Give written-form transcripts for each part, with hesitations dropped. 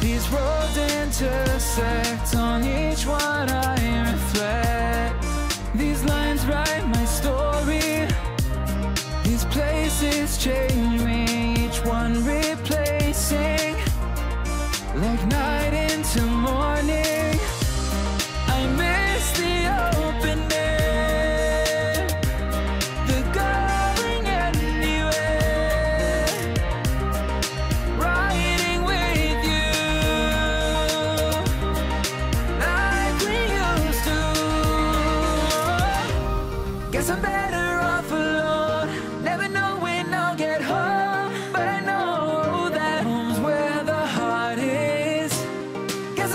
These roads intersect, on each one I reflect. These lines write my story, these places change me, each one replacing, like night into morning. I miss the open air, the going anywhere, riding with you like we used to. Guess I'm better off alone, never know when I'll get home, but I know that home's where the heart is. Guess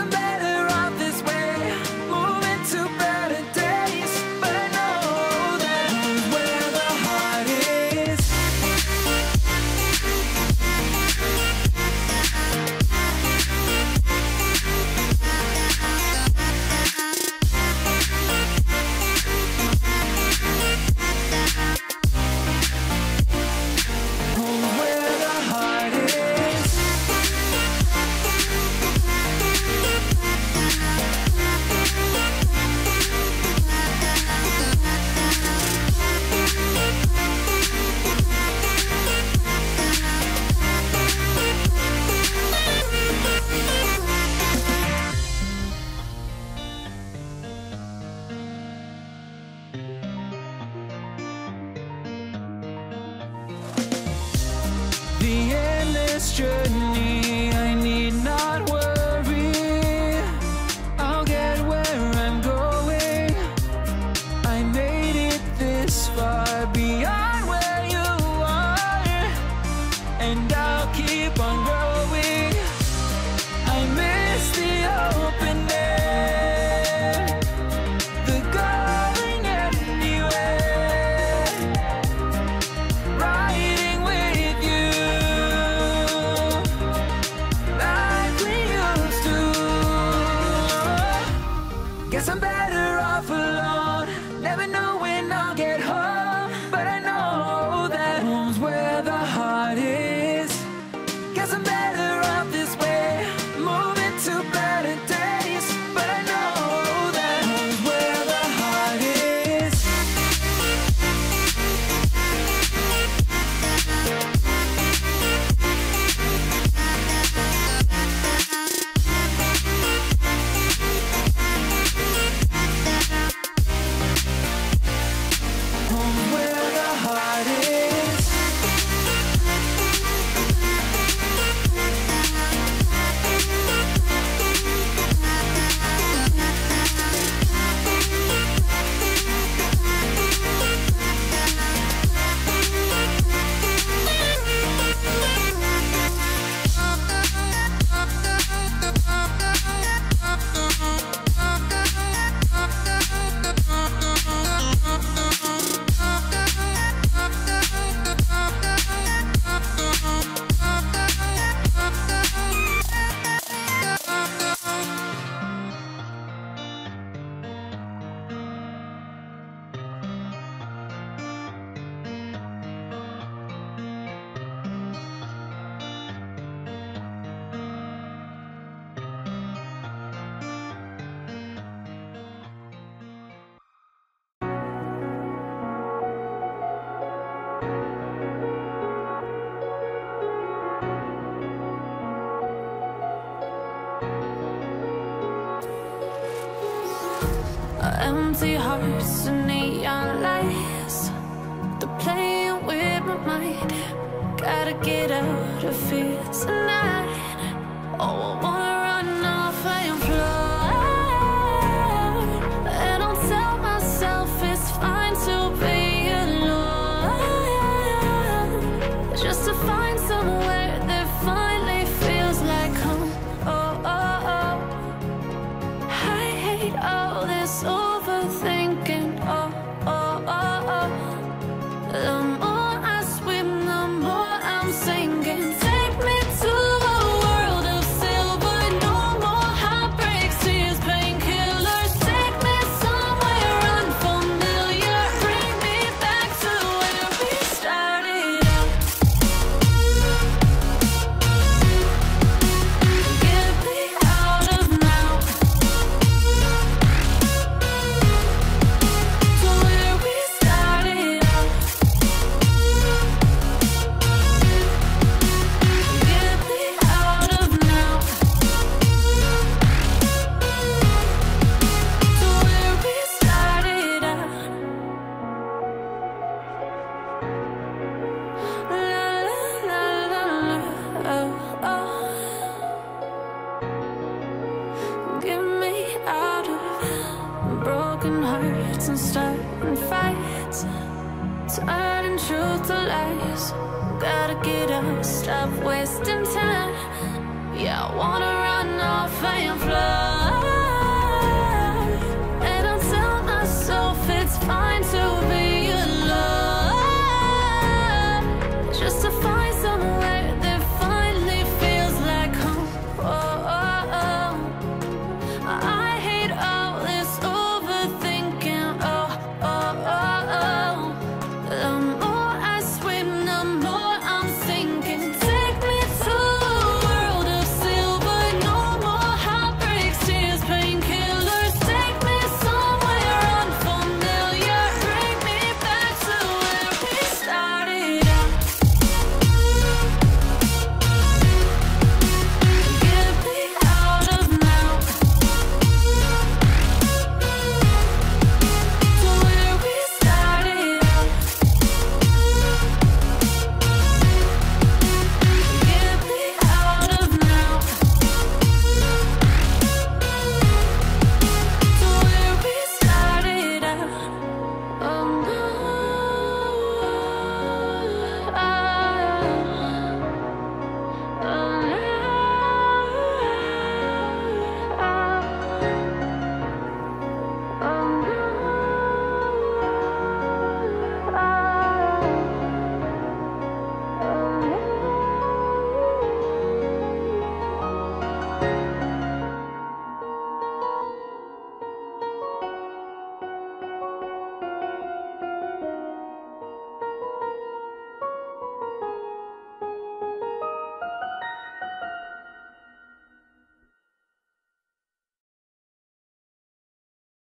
I'm better the endless journey, I need not worry, I'll get where I'm going. I made it this far, beyond where you are, and I'll keep on growing. I miss the open air, the going anywhere, riding with you like we used to. Guess I'm better off alone, never know when I'll get home, but I know that home's where the heart is. Guess I'm better off this way, moving to better days, but I know that home's where the heart is. Home where the heart is. Empty hearts and neon lights, they're playing with my mind. Gotta get out of here tonight. Oh, I wanna run off and fly, and I'll tell myself it's fine to be alone, just to find somewhere that finally feels like home. Oh, oh, oh, I hate all this overthinking. Oh, oh, oh, oh. The more I swim, the more I'm sinking. Take me to broken hearts and starting fights, turning truth to lies. Gotta get up, stop wasting time. Yeah, I wanna run off and fly.